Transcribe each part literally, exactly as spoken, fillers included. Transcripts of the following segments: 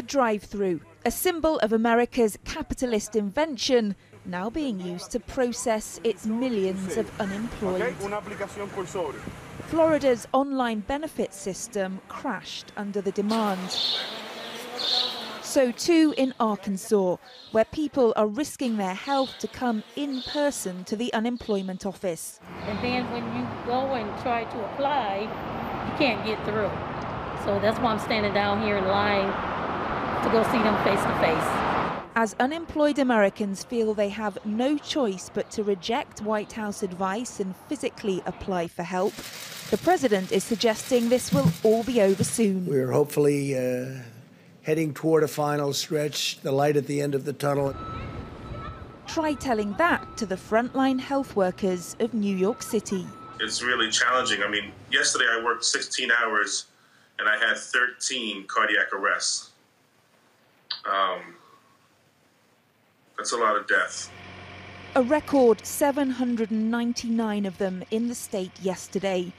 the drive-through, a symbol of America's capitalist invention, now being used to process its millions of unemployed. Florida's online benefit system crashed under the demand. So too in Arkansas, where people are risking their health to come in person to the unemployment office. And then when you go and try to apply, you can't get through. So that's why I'm standing down here in line to go see them face to face. As unemployed Americans feel they have no choice but to reject White House advice and physically apply for help, the president is suggesting this will all be over soon. We're hopefully uh... heading toward a final stretch, the light at the end of the tunnel. Try telling that to the frontline health workers of New York City. It's really challenging. I mean, yesterday I worked sixteen hours and I had thirteen cardiac arrests. Um, that's a lot of death. A record seven hundred ninety-nine of them in the state yesterday.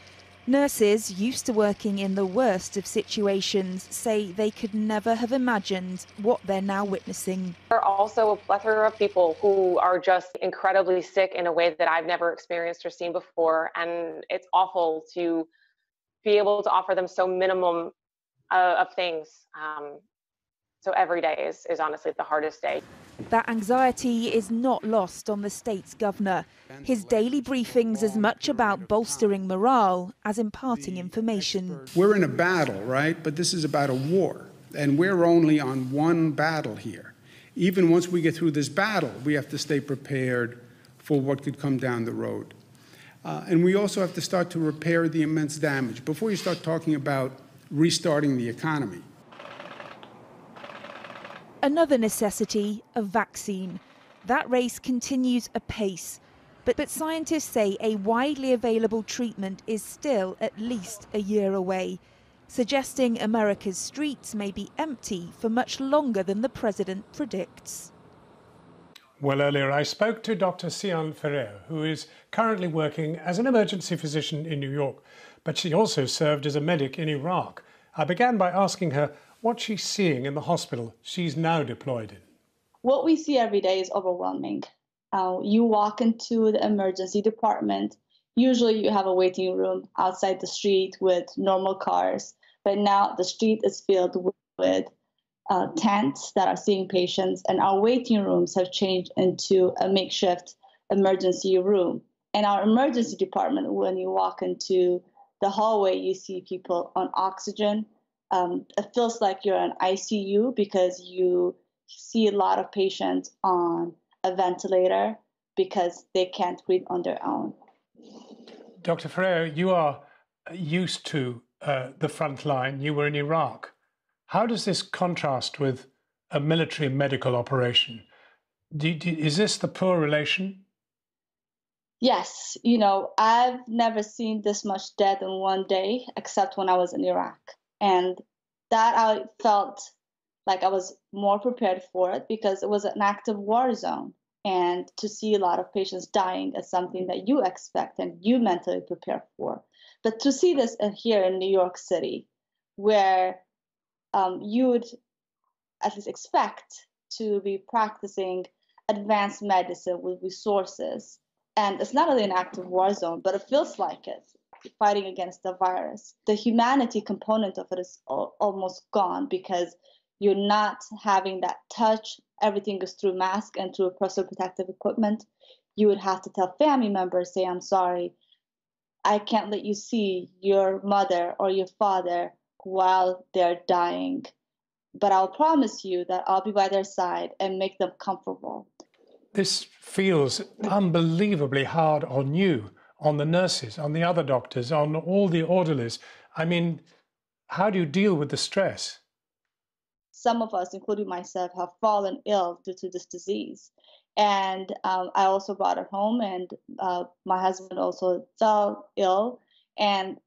Nurses, used to working in the worst of situations, say they could never have imagined what they're now witnessing. There are also a plethora of people who are just incredibly sick in a way that I've never experienced or seen before, and it's awful to be able to offer them so minimum uh, of things. Um, so every day is, is honestly the hardest day. That anxiety is not lost on the state's governor. His daily briefing's as much about bolstering morale as imparting information. We're in a battle, right? But this is about a war, and we're only on one battle here. Even once we get through this battle, we have to stay prepared for what could come down the road. Uh, and we also have to start to repair the immense damage before you start talking about restarting the economy. Another necessity, a vaccine. That race continues apace, but, but scientists say a widely available treatment is still at least a year away, suggesting America's streets may be empty for much longer than the president predicts. Well, earlier I spoke to Doctor Sian Ferrer, who is currently working as an emergency physician in New York, but she also served as a medic in Iraq. I began by asking her what she's seeing in the hospital she's now deployed in. What we see every day is overwhelming. Uh, you walk into the emergency department, usually you have a waiting room outside the street with normal cars, but now the street is filled with, with uh, tents that are seeing patients, and our waiting rooms have changed into a makeshift emergency room. And our emergency department, when you walk into the hallway, you see people on oxygen. Um, it feels like you're in I C U because you see a lot of patients on a ventilator because they can't breathe on their own. Doctor Ferreiro, you are used to uh, the front line. You were in Iraq. How does this contrast with a military medical operation? Do, do, is this the poor relation? Yes. You know, I've never seen this much death in one day except when I was in Iraq. And that I felt like I was more prepared for it because it was an active war zone. And to see a lot of patients dying is something that you expect and you mentally prepare for. But to see this here in New York City, where um, you would at least expect to be practicing advanced medicine with resources. And it's not only an active war zone, but it feels like it. Fighting against the virus. The humanity component of it is al almost gone because you're not having that touch. Everything is through mask and through personal protective equipment. You would have to tell family members, say, I'm sorry, I can't let you see your mother or your father while they're dying, but I'll promise you that I'll be by their side and make them comfortable. This feels unbelievably hard on you, on the nurses, on the other doctors, on all the orderlies. I mean, how do you deal with the stress? Some of us, including myself, have fallen ill due to this disease. And um, I also brought it home, and uh, my husband also fell ill. And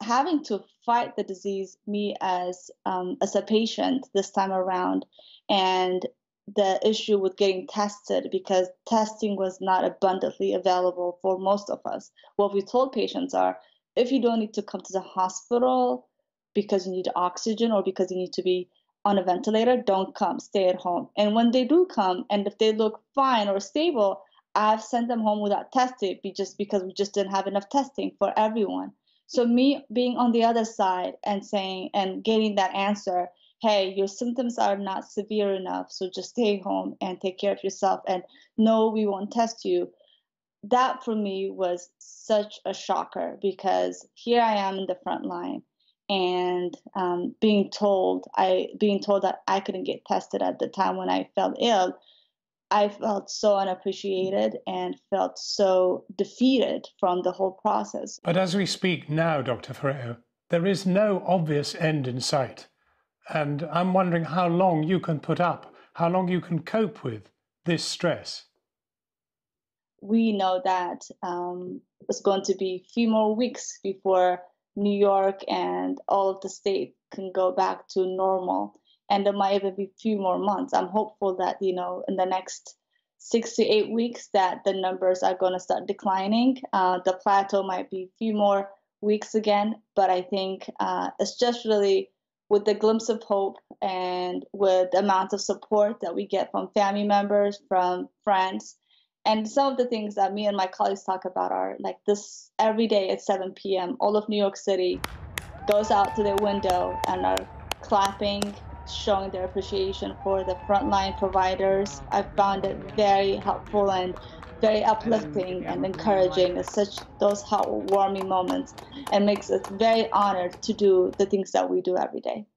having to fight the disease, me as, um, as a patient this time around, and the issue with getting tested because testing was not abundantly available for most of us. What we told patients are, if you don't need to come to the hospital because you need oxygen or because you need to be on a ventilator, don't come, stay at home. And when they do come, and if they look fine or stable, I've sent them home without testing, just because we just didn't have enough testing for everyone. So me being on the other side and saying, and getting that answer, hey, your symptoms are not severe enough, so just stay home and take care of yourself, and no, we won't test you. That for me was such a shocker, because here I am in the front line, and um, being told I being told that I couldn't get tested at the time when I felt ill. I felt so unappreciated and felt so defeated from the whole process. But as we speak now, Doctor Ferreiro, there is no obvious end in sight. And I'm wondering how long you can put up, how long you can cope with this stress. We know that um, it's going to be a few more weeks before New York and all of the state can go back to normal. And there might even be a few more months. I'm hopeful that, you know, in the next six to eight weeks that the numbers are going to start declining. Uh, the plateau might be a few more weeks again, but I think uh, it's just really with the glimpse of hope and with the amount of support that we get from family members, from friends. And some of the things that me and my colleagues talk about are like this every day at seven p m all of New York City goes out to their window and are clapping, showing their appreciation for the frontline providers. I found it very helpful and very uplifting and encouraging. It's such those heartwarming moments, and makes us very honored to do the things that we do every day.